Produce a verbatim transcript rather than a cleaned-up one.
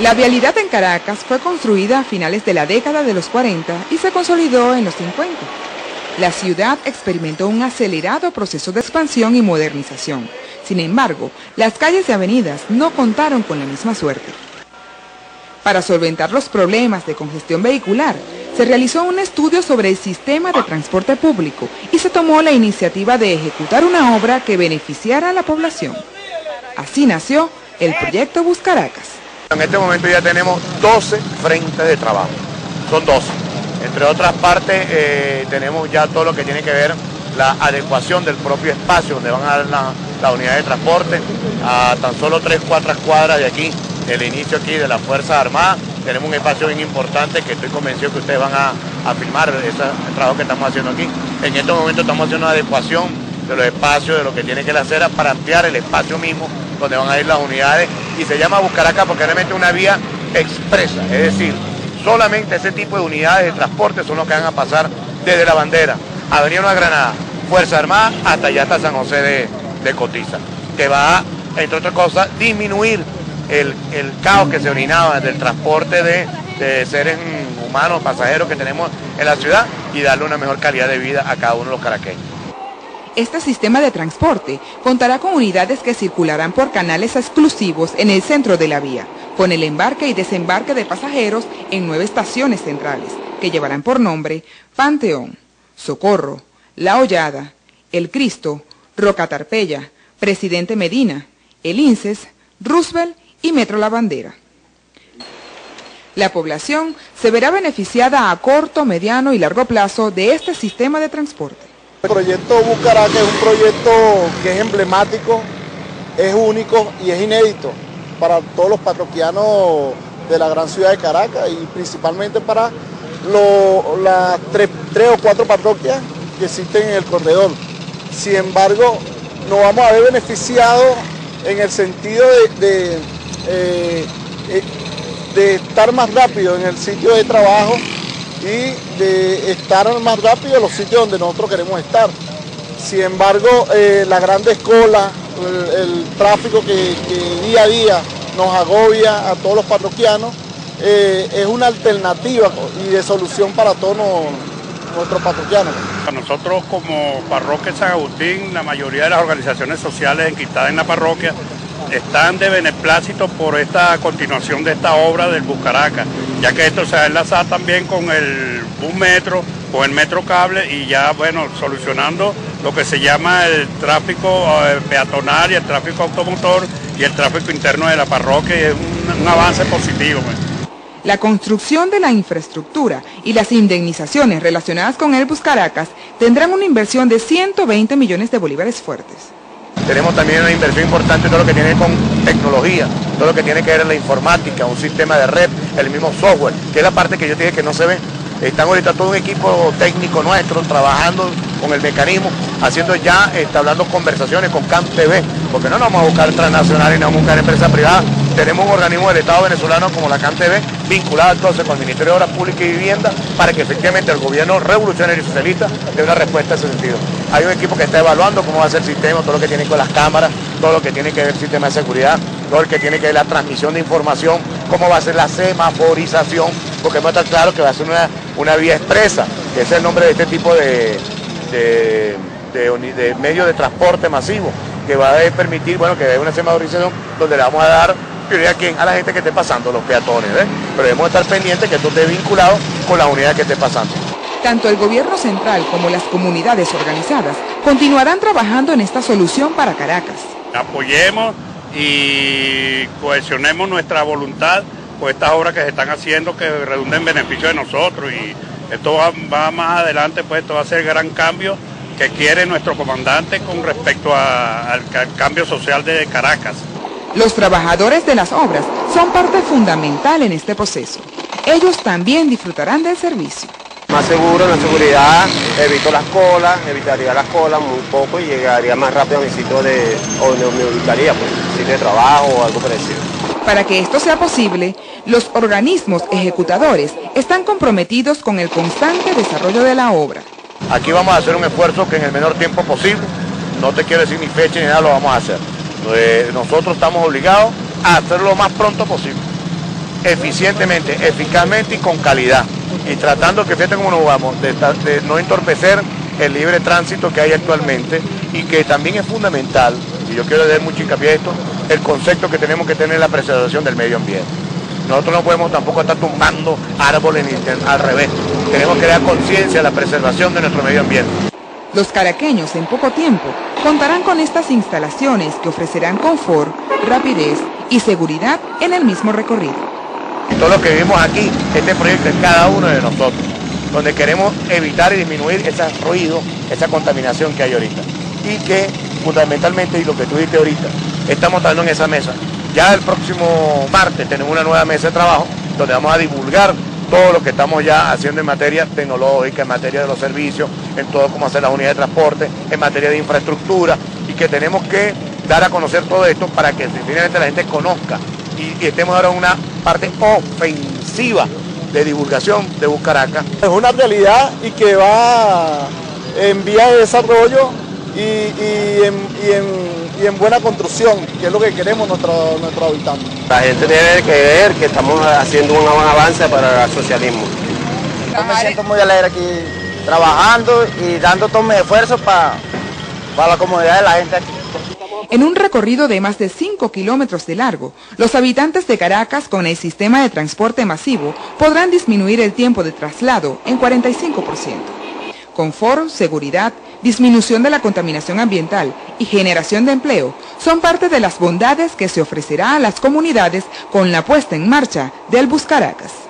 La vialidad en Caracas fue construida a finales de la década de los cuarenta y se consolidó en los cincuenta. La ciudad experimentó un acelerado proceso de expansión y modernización. Sin embargo, las calles y avenidas no contaron con la misma suerte. Para solventar los problemas de congestión vehicular, se realizó un estudio sobre el sistema de transporte público y se tomó la iniciativa de ejecutar una obra que beneficiara a la población. Así nació el proyecto Bus Caracas. En este momento ya tenemos doce frentes de trabajo, son doce. Entre otras partes eh, tenemos ya todo lo que tiene que ver la adecuación del propio espacio donde van a dar la, la unidad de transporte a tan solo tres, cuatro cuadras de aquí. El inicio aquí de las Fuerzas Armadas, tenemos un espacio bien importante que estoy convencido que ustedes van a, a filmar ese trabajo que estamos haciendo aquí. En este momento estamos haciendo una adecuación de los espacios, de lo que tiene que la acera para ampliar el espacio mismo donde van a ir las unidades, y se llama Bus Caracas porque realmente es una vía expresa, es decir, solamente ese tipo de unidades de transporte son los que van a pasar desde La Bandera, Avenida Nueva Granada, Fuerzas Armadas, hasta allá hasta San José de, de Cotiza, que va a, entre otras cosas, disminuir El, el caos que se orinaba del transporte de, de seres humanos, pasajeros que tenemos en la ciudad, y darle una mejor calidad de vida a cada uno de los caraqueños. Este sistema de transporte contará con unidades que circularán por canales exclusivos en el centro de la vía, con el embarque y desembarque de pasajeros en nueve estaciones centrales, que llevarán por nombre Panteón, Socorro, La Hollada, El Cristo, Roca Tarpeya, Presidente Medina, El Ince, Roosevelt y Metro La Bandera. La población se verá beneficiada a corto, mediano y largo plazo de este sistema de transporte. El proyecto Bus Caracas es un proyecto que es emblemático, es único y es inédito para todos los parroquianos de la gran ciudad de Caracas, y principalmente para lo, las tres, tres o cuatro parroquias que existen en el corredor. Sin embargo, nos vamos a ver beneficiados en el sentido de, de Eh, eh, de estar más rápido en el sitio de trabajo y de estar más rápido en los sitios donde nosotros queremos estar. Sin embargo, eh, las grandes colas, el, el tráfico que, que día a día nos agobia a todos los parroquianos, eh, es una alternativa y de solución para todos nos, nuestros parroquianos. Nosotros como parroquia San Agustín, la mayoría de las organizaciones sociales enquistadas en la parroquia están de beneplácito por esta continuación de esta obra del Bus Caracas, ya que esto se va a enlazar también con el bus metro, con el metro cable, y ya, bueno, solucionando lo que se llama el tráfico eh, peatonal y el tráfico automotor y el tráfico interno de la parroquia, y es un, un avance positivo. Pues. La construcción de la infraestructura y las indemnizaciones relacionadas con el Bus Caracas tendrán una inversión de ciento veinte millones de bolívares fuertes. Tenemos también una inversión importante en todo lo que tiene con tecnología, todo lo que tiene que ver en la informática, un sistema de red, el mismo software, que es la parte que yo dije que no se ve. Están ahorita todo un equipo técnico nuestro trabajando con el mecanismo, haciendo ya, estableciendo conversaciones con CANTV, porque no nos vamos a buscar transnacionales, no vamos a buscar empresas privadas. Tenemos un organismo del Estado venezolano como la CANTV, vinculada entonces con el Ministerio de Obras Públicas y Vivienda, para que efectivamente el gobierno revolucionario y socialista dé una respuesta a ese sentido. Hay un equipo que está evaluando cómo va a ser el sistema, todo lo que tiene con las cámaras, todo lo que tiene que ver el sistema de seguridad, todo lo que tiene que ver la transmisión de información, cómo va a ser la semaforización, porque va a estar claro que va a ser una, una vía expresa, que es el nombre de este tipo de, de, de, de medio de transporte masivo, que va a permitir, bueno, que haya una semaforización donde le vamos a dar prioridad a, a la gente que esté pasando, los peatones, ¿eh? Pero debemos estar pendientes que esto esté vinculado con la unidad que esté pasando. Tanto el gobierno central como las comunidades organizadas continuarán trabajando en esta solución para Caracas. Apoyemos y cohesionemos nuestra voluntad por estas obras que se están haciendo, que redunden en beneficio de nosotros, y esto va, va más adelante, pues esto va a ser el gran cambio que quiere nuestro comandante con respecto a, al, al cambio social de Caracas. Los trabajadores de las obras son parte fundamental en este proceso. Ellos también disfrutarán del servicio. Más seguro, la seguridad, evito las colas, evitaría las colas muy poco y llegaría más rápido a mi sitio de, donde me ubicaría, pues, sitio de trabajo o algo parecido. Para que esto sea posible, los organismos ejecutadores están comprometidos con el constante desarrollo de la obra. Aquí vamos a hacer un esfuerzo que en el menor tiempo posible, no te quiero decir ni fecha ni nada, lo vamos a hacer. Nosotros estamos obligados a hacerlo lo más pronto posible. eficientemente, eficazmente y con calidad. Y tratando que, fíjate cómo nos vamos, de, de no entorpecer el libre tránsito que hay actualmente y que también es fundamental, y yo quiero dar mucho hincapié a esto, el concepto que tenemos que tener en la preservación del medio ambiente. Nosotros no podemos tampoco estar tumbando árboles al revés. Tenemos que dar conciencia a la preservación de nuestro medio ambiente. Los caraqueños en poco tiempo contarán con estas instalaciones que ofrecerán confort, rapidez y seguridad en el mismo recorrido. Todos los que vivimos aquí, este proyecto es cada uno de nosotros, donde queremos evitar y disminuir ese ruido, esa contaminación que hay ahorita. Y que fundamentalmente, y lo que tú dijiste ahorita, estamos dando en esa mesa. Ya el próximo martes tenemos una nueva mesa de trabajo donde vamos a divulgar todo lo que estamos ya haciendo en materia tecnológica, en materia de los servicios, en todo cómo hacer las unidades de transporte, en materia de infraestructura, y que tenemos que dar a conocer todo esto para que finalmente la gente conozca y, y estemos ahora en una parte ofensiva de divulgación de Bus Caracas. Es una realidad y que va en vía de desarrollo y, y en... Y en... y en buena construcción, que es lo que queremos nuestros nuestro habitantes. La gente tiene que ver que estamos haciendo un avance para el socialismo. Yo me siento muy alegre aquí, trabajando y dando todo mi esfuerzo para, para la comodidad de la gente aquí. En un recorrido de más de cinco kilómetros de largo, los habitantes de Caracas con el sistema de transporte masivo podrán disminuir el tiempo de traslado en cuarenta y cinco por ciento. Confort, seguridad, disminución de la contaminación ambiental y generación de empleo son parte de las bondades que se ofrecerá a las comunidades con la puesta en marcha del Bus Caracas.